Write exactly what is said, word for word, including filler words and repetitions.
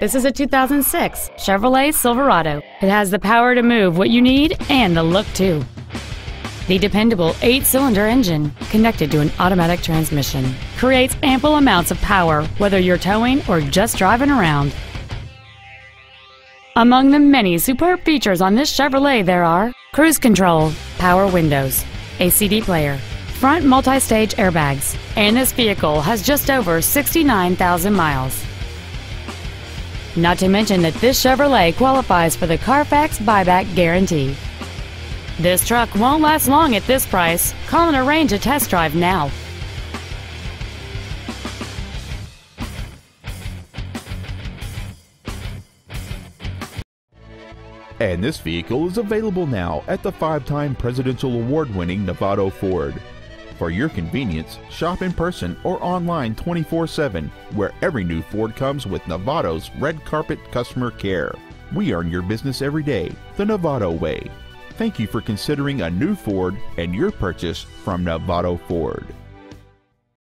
This is a two thousand six Chevrolet Silverado. It has the power to move what you need and the look too. The dependable eight-cylinder engine, connected to an automatic transmission, creates ample amounts of power whether you're towing or just driving around. Among the many superb features on this Chevrolet there are cruise control, power windows, a C D player, front multi-stage airbags, and this vehicle has just over sixty-nine thousand miles. Not to mention that this Chevrolet qualifies for the Carfax buyback guarantee. This truck won't last long at this price. Call and arrange a test drive now. And this vehicle is available now at the five-time presidential award-winning Novato Ford. For your convenience, shop in person or online twenty-four seven, where every new Ford comes with Novato's red carpet customer care. We earn your business every day, the Novato way. Thank you for considering a new Ford and your purchase from Novato Ford.